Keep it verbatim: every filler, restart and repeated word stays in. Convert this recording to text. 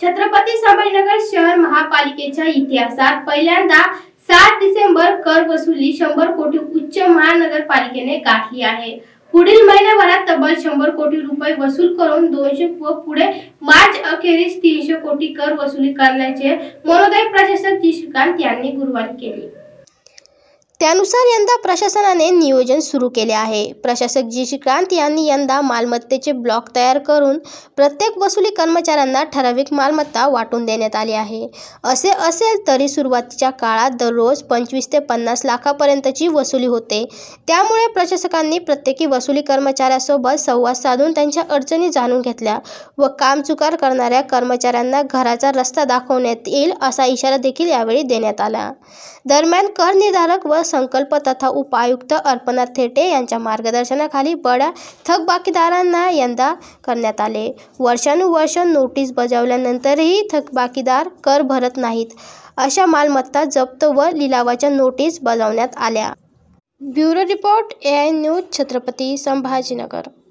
छत्रपती संभाजीनगर शहर महापालिकेच्या इतिहासात पहिल्यांदा सात डिसेंबर कर वसुली शंभर कोटी उच्च महानगरपालिकेने गाठली आहे। पुढील महिन्याभरात तब्बल शंभर कोटी रुपये वसूल करून दोनशे व पुढे मार्च अखेरीस तीनशे कोटी कर वसुली करण्याचे मनोदय प्रशासक जी. श्रीकांत यांनी गुरुवारी केले। त्यानुसार यंदा प्रशासनाने नियोजन सुरू केले आहे। प्रशासक जी. श्रीकांत यांनी यंदा मालमत्तेचे ब्लॉक तयार करून प्रत्येक वसुली कर्मचाऱ्यांना ठराविक मालमत्ता वाटून देण्यात आली आहे। असे असेल तरी सुरुवातीच्या काळात दररोज पंचवीस ते पन्नास लाखापर्यंतची वसुली होते, त्यामुळे प्रशासकांनी प्रत्येकी वसुली कर्मचाऱ्यासोबत संवाद साधून त्यांच्या अडचणी जाणून घेतल्या व कामचुकार करणाऱ्या कर्मचाऱ्यांना घराचा रस्ता दाखवण्यात येईल असा इशारा देखील यावेळी देण्यात आला। दरम्यान कर निर्धारक व संकल्प तथा उपायुक्त अर्पण थे यांच्या मार्गदर्शनाखाली बड्या थकबाकीदारांना यंदा करण्यात आले। वर्षानुवर्ष नोटीस बजावल्यानंतरही थकबाकीदार कर भरत नाहीत अशा मालमत्ता जप्त व लिलावाच्या नोटीस बजावण्यात आल्या। Bureau report A I N news Chhatrapati Sambhajinagar.